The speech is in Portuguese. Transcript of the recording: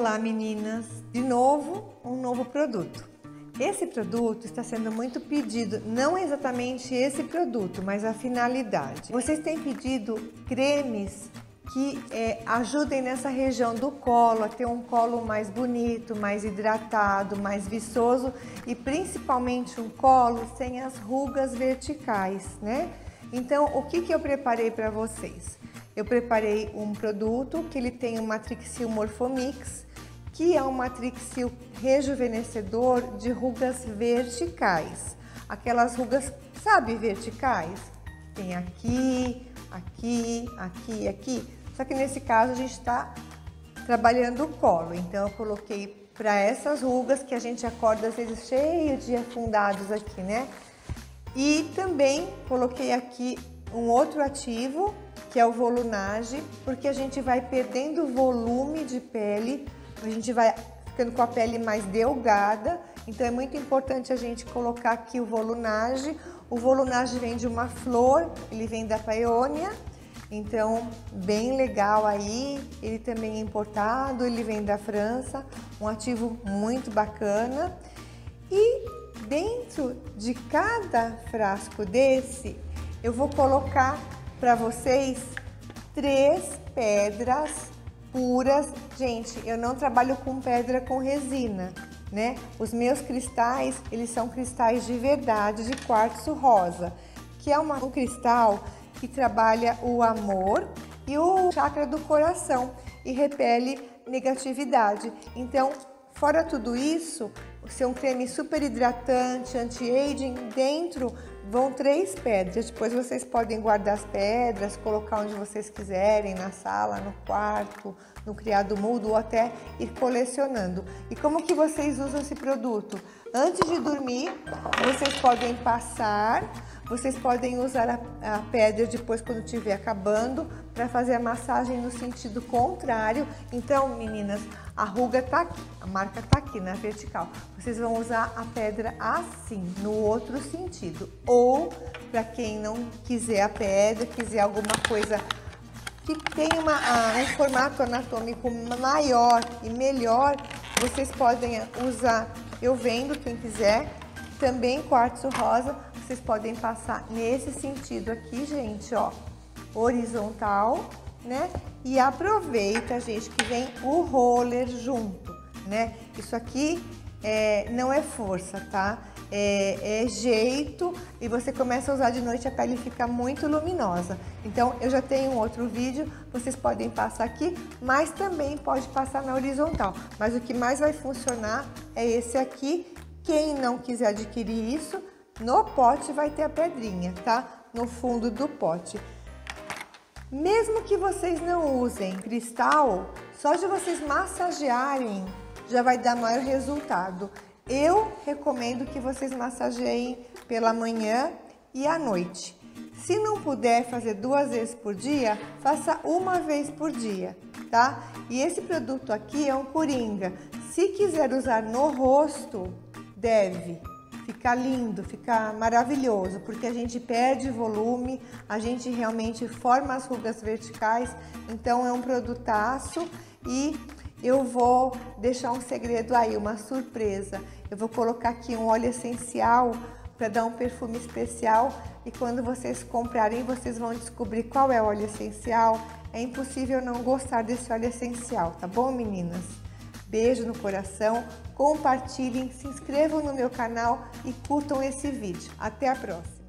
lá, meninas, de novo um novo produto. Esse produto está sendo muito pedido, não exatamente esse produto, mas a finalidade. Vocês têm pedido cremes que ajudem nessa região do colo a ter um colo mais bonito, mais hidratado, mais viçoso e principalmente um colo sem as rugas verticais, né? Então, o que que eu preparei para vocês? Eu preparei um produto que ele tem o Matrixil Morfomix, que é um Matrixil rejuvenescedor de rugas verticais. Aquelas rugas, sabe, verticais? Tem aqui, aqui, aqui, aqui. Só que nesse caso a gente está trabalhando o colo, então eu coloquei para essas rugas que a gente acorda às vezes cheio de afundados aqui, né? E também coloquei aqui um outro ativo, que é o Volunage, porque a gente vai perdendo volume de pele, a gente vai ficando com a pele mais delgada, então é muito importante a gente colocar aqui o Volunage. O Volunage vem de uma flor, ele vem da Peônia, então bem legal aí, ele também é importado, ele vem da França, um ativo muito bacana. E dentro de cada frasco desse, eu vou colocar para vocês 3 pedras puras. Gente, eu não trabalho com pedra com resina, né? Os meus cristais, eles são cristais de verdade, de quartzo rosa, que é um cristal que trabalha o amor e o chakra do coração e repele negatividade. Então, fora tudo isso, o seu creme super hidratante, anti-aging, dentro vão 3 pedras. Depois vocês podem guardar as pedras, colocar onde vocês quiserem, na sala, no quarto, no criado mudo ou até ir colecionando. E como que vocês usam esse produto? Antes de dormir, vocês podem passar, vocês podem usar a pedra depois quando estiver acabando para fazer a massagem no sentido contrário. Então, meninas, a ruga tá aqui, a marca tá aqui na vertical. Vocês vão usar a pedra assim, no outro sentido. Ou, para quem não quiser a pedra, quiser alguma coisa que tenha um formato anatômico maior e melhor, vocês podem usar, eu vendo, quem quiser, também quartzo rosa. Vocês podem passar nesse sentido aqui, gente, ó, horizontal, né? E aproveita, gente, que vem o roller junto, né? Isso aqui não é força, tá? É jeito, e você começa a usar de noite, a pele fica muito luminosa. Então, eu já tenho um outro vídeo, vocês podem passar aqui, mas também pode passar na horizontal. Mas o que mais vai funcionar é esse aqui. Quem não quiser adquirir isso, no pote vai ter a pedrinha, tá? No fundo do pote. Mesmo que vocês não usem cristal, só de vocês massagearem já vai dar maior resultado. Eu recomendo que vocês massageiem pela manhã e à noite. Se não puder fazer 2 vezes por dia, faça 1 vez por dia, tá? E esse produto aqui é um coringa. Se quiser usar no rosto, deve. Fica lindo, fica maravilhoso, porque a gente perde volume, a gente realmente forma as rugas verticais. Então é um produtaço e eu vou deixar um segredo aí, uma surpresa. Eu vou colocar aqui um óleo essencial para dar um perfume especial, e quando vocês comprarem, vocês vão descobrir qual é o óleo essencial. É impossível não gostar desse óleo essencial, tá bom, meninas? Beijo no coração, compartilhem, se inscrevam no meu canal e curtam esse vídeo. Até a próxima!